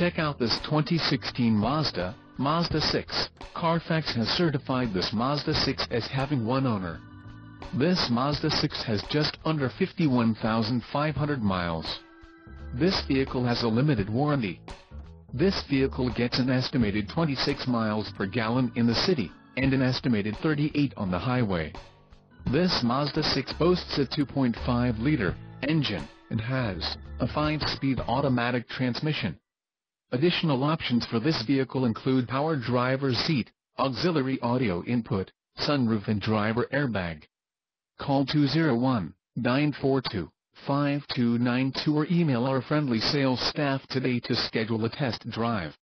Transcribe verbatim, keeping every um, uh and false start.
Check out this twenty sixteen Mazda, Mazda six. Carfax has certified this Mazda six as having one owner. This Mazda six has just under fifty-one thousand five hundred miles. This vehicle has a limited warranty. This vehicle gets an estimated twenty-six miles per gallon in the city, and an estimated thirty-eight on the highway. This Mazda six boasts a two point five liter engine, and has a five-speed automatic transmission. Additional options for this vehicle include power driver's seat, auxiliary audio input, sunroof and driver airbag. Call two zero one, nine four two, five two nine two or email our friendly sales staff today to schedule a test drive.